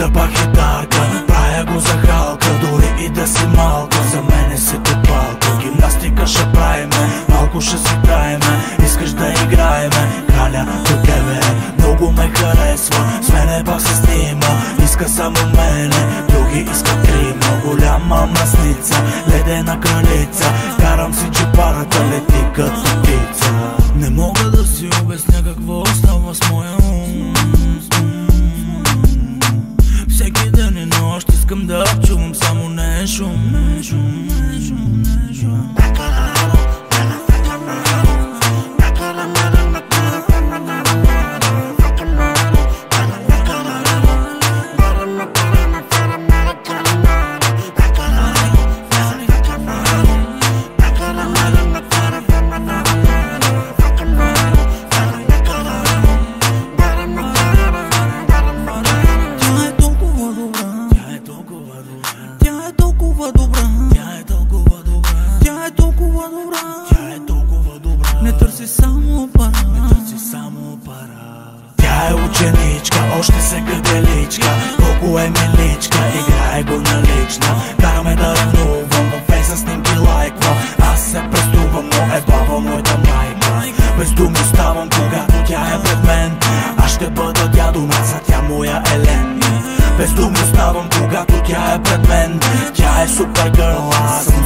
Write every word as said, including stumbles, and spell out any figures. да бакетарка, праягу захалка, дури и да си малка, за мене си те палка. Гимнастика ще правиме, малко ще си траиме, искаш да играеме, краля до тебе много ме харесва, с мене пак се снима, иска само мене, други искат трима. Голяма масница, ледена кралица, карам си чепарата, лети като птица. Не мога да си обясня какво става с моя ум. Всеки ден и нощ искам да чувам само не шум. Не търси само пара. Тя е ученичка, още се кърделичка, колко е миличка, играе го налична. Караме да ревнувам, във фейса снимки лайквам, аз се престувам, но е баба моята майка. Без думи ставам, когато тя е пред мен, аз ще бъда дядо, за тя моя Елен. Без думи ставам, когато тя е пред мен, тя е супергърл, аз